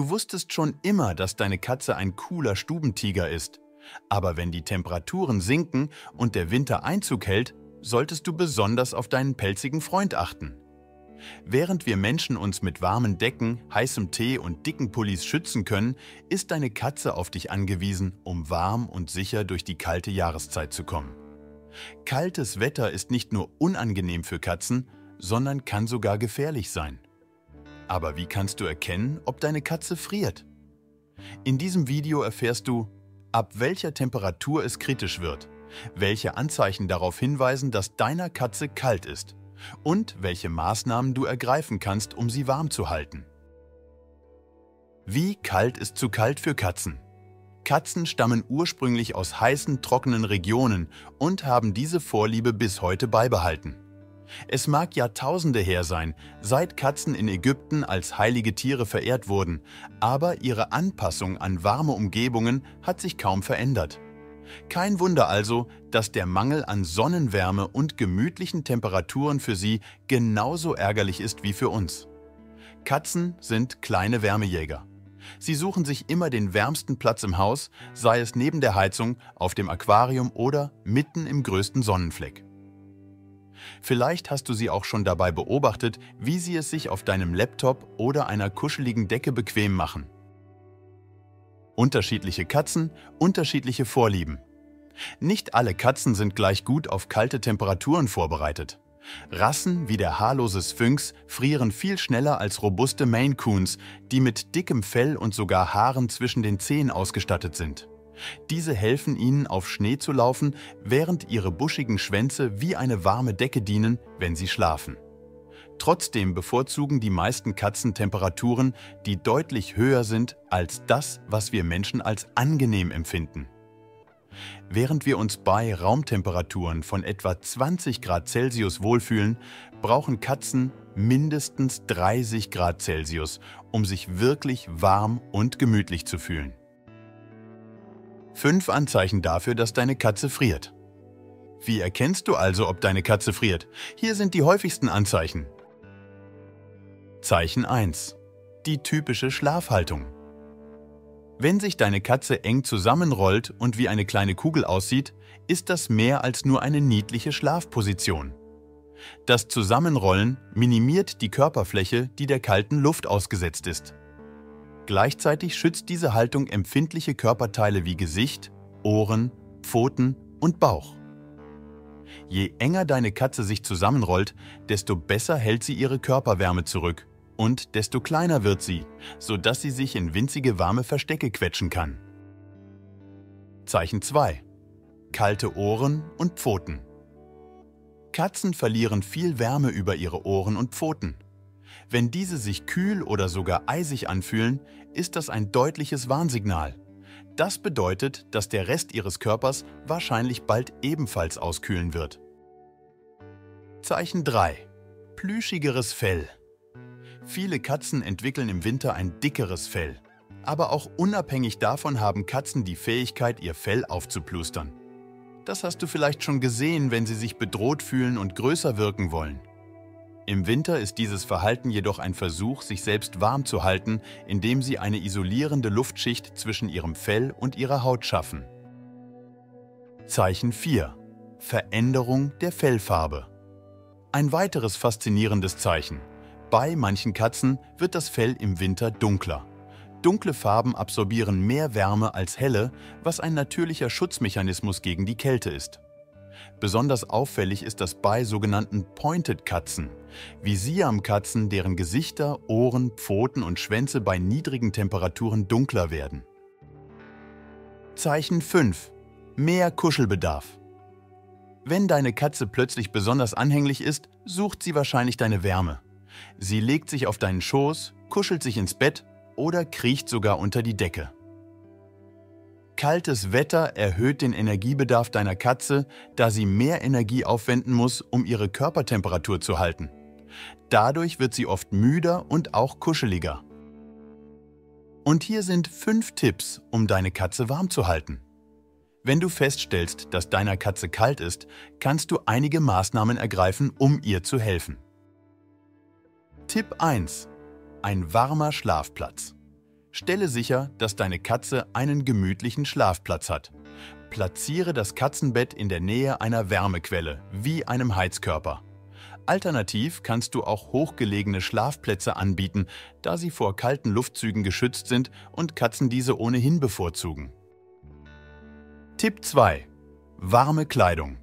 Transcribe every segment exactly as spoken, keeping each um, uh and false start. Du wusstest schon immer, dass deine Katze ein cooler Stubentiger ist. Aber wenn die Temperaturen sinken und der Winter Einzug hält, solltest du besonders auf deinen pelzigen Freund achten. Während wir Menschen uns mit warmen Decken, heißem Tee und dicken Pullis schützen können, ist deine Katze auf dich angewiesen, um warm und sicher durch die kalte Jahreszeit zu kommen. Kaltes Wetter ist nicht nur unangenehm für Katzen, sondern kann sogar gefährlich sein. Aber wie kannst du erkennen, ob deine Katze friert? In diesem Video erfährst du, ab welcher Temperatur es kritisch wird, welche Anzeichen darauf hinweisen, dass deiner Katze kalt ist und welche Maßnahmen du ergreifen kannst, um sie warm zu halten. Wie kalt ist zu kalt für Katzen? Katzen stammen ursprünglich aus heißen, trockenen Regionen und haben diese Vorliebe bis heute beibehalten. Es mag Jahrtausende her sein, seit Katzen in Ägypten als heilige Tiere verehrt wurden, aber ihre Anpassung an warme Umgebungen hat sich kaum verändert. Kein Wunder also, dass der Mangel an Sonnenwärme und gemütlichen Temperaturen für sie genauso ärgerlich ist wie für uns. Katzen sind kleine Wärmejäger. Sie suchen sich immer den wärmsten Platz im Haus, sei es neben der Heizung, auf dem Aquarium oder mitten im größten Sonnenfleck. Vielleicht hast du sie auch schon dabei beobachtet, wie sie es sich auf deinem Laptop oder einer kuscheligen Decke bequem machen. Unterschiedliche Katzen, unterschiedliche Vorlieben. Nicht alle Katzen sind gleich gut auf kalte Temperaturen vorbereitet. Rassen wie der haarlose Sphinx frieren viel schneller als robuste Maine Coons, die mit dickem Fell und sogar Haaren zwischen den Zehen ausgestattet sind. Diese helfen ihnen, auf Schnee zu laufen, während ihre buschigen Schwänze wie eine warme Decke dienen, wenn sie schlafen. Trotzdem bevorzugen die meisten Katzen Temperaturen, die deutlich höher sind als das, was wir Menschen als angenehm empfinden. Während wir uns bei Raumtemperaturen von etwa zwanzig Grad Celsius wohlfühlen, brauchen Katzen mindestens dreißig Grad Celsius, um sich wirklich warm und gemütlich zu fühlen. fünf Anzeichen dafür, dass deine Katze friert. Wie erkennst du also, ob deine Katze friert? Hier sind die häufigsten Anzeichen. Zeichen eins. Die typische Schlafhaltung. Wenn sich deine Katze eng zusammenrollt und wie eine kleine Kugel aussieht, ist das mehr als nur eine niedliche Schlafposition. Das Zusammenrollen minimiert die Körperfläche, die der kalten Luft ausgesetzt ist. Gleichzeitig schützt diese Haltung empfindliche Körperteile wie Gesicht, Ohren, Pfoten und Bauch. Je enger deine Katze sich zusammenrollt, desto besser hält sie ihre Körperwärme zurück und desto kleiner wird sie, sodass sie sich in winzige warme Verstecke quetschen kann. Zeichen zwei. Kalte Ohren und Pfoten. Katzen verlieren viel Wärme über ihre Ohren und Pfoten. Wenn diese sich kühl oder sogar eisig anfühlen, ist das ein deutliches Warnsignal. Das bedeutet, dass der Rest ihres Körpers wahrscheinlich bald ebenfalls auskühlen wird. Zeichen drei. Plüschigeres Fell. Viele Katzen entwickeln im Winter ein dickeres Fell. Aber auch unabhängig davon haben Katzen die Fähigkeit, ihr Fell aufzuplustern. Das hast du vielleicht schon gesehen, wenn sie sich bedroht fühlen und größer wirken wollen. Im Winter ist dieses Verhalten jedoch ein Versuch, sich selbst warm zu halten, indem sie eine isolierende Luftschicht zwischen ihrem Fell und ihrer Haut schaffen. Zeichen vier. Veränderung der Fellfarbe. Ein weiteres faszinierendes Zeichen. Bei manchen Katzen wird das Fell im Winter dunkler. Dunkle Farben absorbieren mehr Wärme als helle, was ein natürlicher Schutzmechanismus gegen die Kälte ist. Besonders auffällig ist das bei sogenannten Pointed-Katzen, wie Siamkatzen, deren Gesichter, Ohren, Pfoten und Schwänze bei niedrigen Temperaturen dunkler werden. Zeichen fünf. Mehr Kuschelbedarf. Wenn deine Katze plötzlich besonders anhänglich ist, sucht sie wahrscheinlich deine Wärme. Sie legt sich auf deinen Schoß, kuschelt sich ins Bett oder kriecht sogar unter die Decke. Kaltes Wetter erhöht den Energiebedarf deiner Katze, da sie mehr Energie aufwenden muss, um ihre Körpertemperatur zu halten. Dadurch wird sie oft müder und auch kuscheliger. Und hier sind fünf Tipps, um deine Katze warm zu halten. Wenn du feststellst, dass deiner Katze kalt ist, kannst du einige Maßnahmen ergreifen, um ihr zu helfen. Tipp eins. Ein warmer Schlafplatz. Stelle sicher, dass deine Katze einen gemütlichen Schlafplatz hat. Platziere das Katzenbett in der Nähe einer Wärmequelle, wie einem Heizkörper. Alternativ kannst du auch hochgelegene Schlafplätze anbieten, da sie vor kalten Luftzügen geschützt sind und Katzen diese ohnehin bevorzugen. Tipp zwei. Warme Kleidung.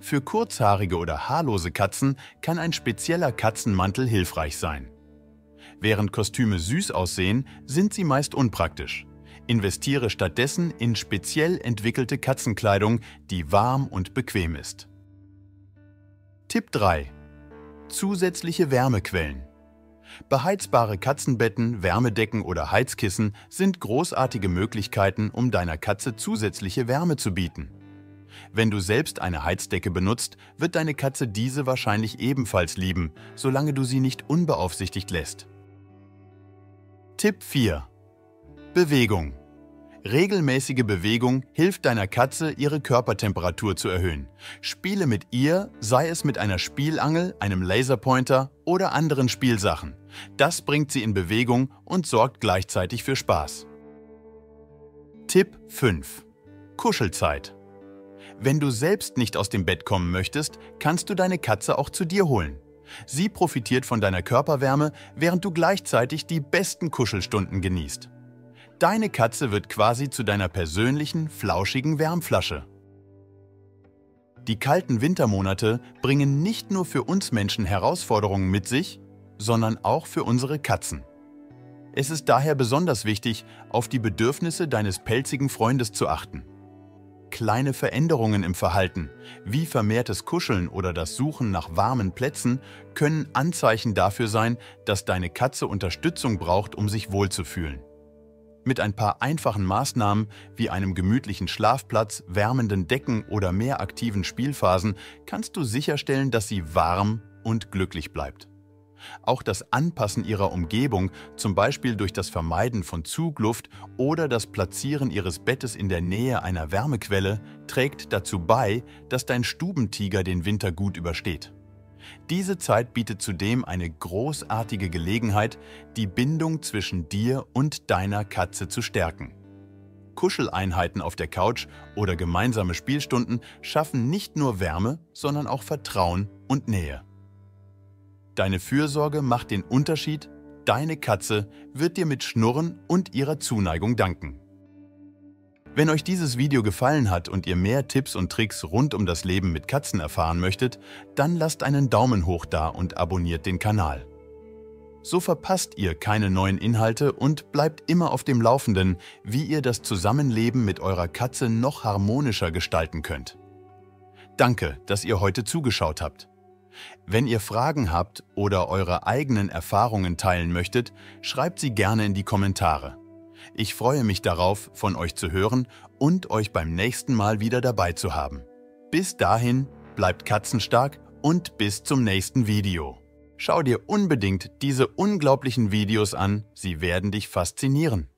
Für kurzhaarige oder haarlose Katzen kann ein spezieller Katzenmantel hilfreich sein. Während Kostüme süß aussehen, sind sie meist unpraktisch. Investiere stattdessen in speziell entwickelte Katzenkleidung, die warm und bequem ist. Tipp drei. Zusätzliche Wärmequellen. Beheizbare Katzenbetten, Wärmedecken oder Heizkissen sind großartige Möglichkeiten, um deiner Katze zusätzliche Wärme zu bieten. Wenn du selbst eine Heizdecke benutzt, wird deine Katze diese wahrscheinlich ebenfalls lieben, solange du sie nicht unbeaufsichtigt lässt. Tipp vier. Bewegung. Regelmäßige Bewegung hilft deiner Katze, ihre Körpertemperatur zu erhöhen. Spiele mit ihr, sei es mit einer Spielangel, einem Laserpointer oder anderen Spielsachen. Das bringt sie in Bewegung und sorgt gleichzeitig für Spaß. Tipp fünf. Kuschelzeit. Wenn du selbst nicht aus dem Bett kommen möchtest, kannst du deine Katze auch zu dir holen. Sie profitiert von deiner Körperwärme, während du gleichzeitig die besten Kuschelstunden genießt. Deine Katze wird quasi zu deiner persönlichen, flauschigen Wärmflasche. Die kalten Wintermonate bringen nicht nur für uns Menschen Herausforderungen mit sich, sondern auch für unsere Katzen. Es ist daher besonders wichtig, auf die Bedürfnisse deines pelzigen Freundes zu achten. Kleine Veränderungen im Verhalten, wie vermehrtes Kuscheln oder das Suchen nach warmen Plätzen, können Anzeichen dafür sein, dass deine Katze Unterstützung braucht, um sich wohlzufühlen. Mit ein paar einfachen Maßnahmen, wie einem gemütlichen Schlafplatz, wärmenden Decken oder mehr aktiven Spielphasen, kannst du sicherstellen, dass sie warm und glücklich bleibt. Auch das Anpassen ihrer Umgebung, zum Beispiel durch das Vermeiden von Zugluft oder das Platzieren ihres Bettes in der Nähe einer Wärmequelle, trägt dazu bei, dass dein Stubentiger den Winter gut übersteht. Diese Zeit bietet zudem eine großartige Gelegenheit, die Bindung zwischen dir und deiner Katze zu stärken. Kuscheleinheiten auf der Couch oder gemeinsame Spielstunden schaffen nicht nur Wärme, sondern auch Vertrauen und Nähe. Deine Fürsorge macht den Unterschied, deine Katze wird dir mit Schnurren und ihrer Zuneigung danken. Wenn euch dieses Video gefallen hat und ihr mehr Tipps und Tricks rund um das Leben mit Katzen erfahren möchtet, dann lasst einen Daumen hoch da und abonniert den Kanal. So verpasst ihr keine neuen Inhalte und bleibt immer auf dem Laufenden, wie ihr das Zusammenleben mit eurer Katze noch harmonischer gestalten könnt. Danke, dass ihr heute zugeschaut habt. Wenn ihr Fragen habt oder eure eigenen Erfahrungen teilen möchtet, schreibt sie gerne in die Kommentare. Ich freue mich darauf, von euch zu hören und euch beim nächsten Mal wieder dabei zu haben. Bis dahin, bleibt katzenstark und bis zum nächsten Video. Schau dir unbedingt diese unglaublichen Videos an, sie werden dich faszinieren.